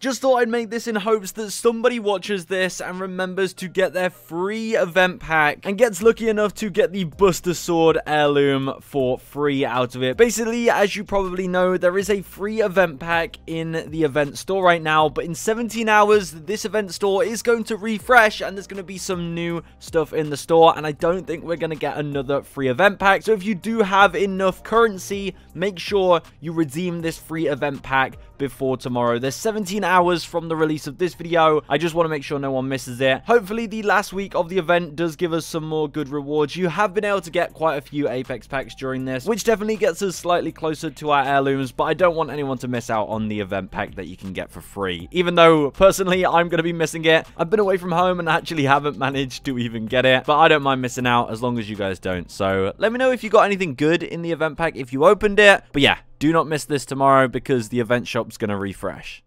Just thought I'd make this in hopes that somebody watches this and remembers to get their free event pack and gets lucky enough to get the Buster Sword heirloom for free out of it. Basically, as you probably know, there is a free event pack in the event store right now, but in 17 hours, this event store is going to refresh and there's going to be some new stuff in the store, and I don't think we're going to get another free event pack. So if you do have enough currency, make sure you redeem this free event pack before tomorrow. There's 17 hours from the release of this video. I just want to make sure no one misses it. Hopefully the last week of the event does give us some more good rewards. You have been able to get quite a few Apex packs during this, which definitely gets us slightly closer to our heirlooms, but I don't want anyone to miss out on the event pack that you can get for free, even though personally I'm going to be missing it. I've been away from home and actually haven't managed to even get it, but I don't mind missing out as long as you guys don't. So let me know if you got anything good in the event pack if you opened it, but yeah, do not miss this tomorrow because the event shop's going to refresh.